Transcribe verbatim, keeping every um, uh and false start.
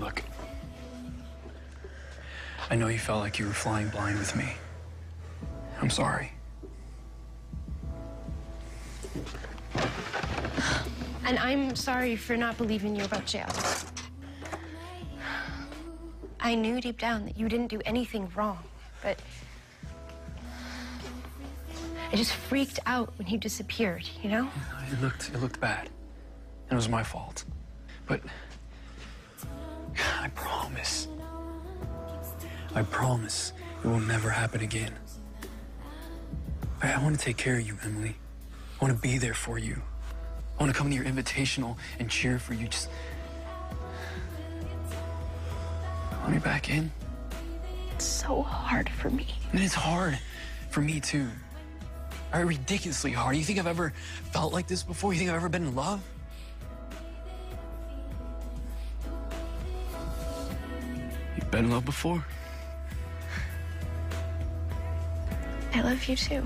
Look. I know you felt like you were flying blind with me. I'm sorry. And I'm sorry for not believing you about jail. I knew deep down that you didn't do anything wrong, but I just freaked out when you disappeared, you know? It looked, it looked bad. And it was my fault. But I promise. I promise it will never happen again. I, I want to take care of you, Emily. I want to be there for you. I want to come to your invitational and cheer for you. Just let me back in. It's so hard for me. And it's hard for me, too. All right, ridiculously hard. You think I've ever felt like this before? You think I've ever been in love? You've been in love before? I love you, too.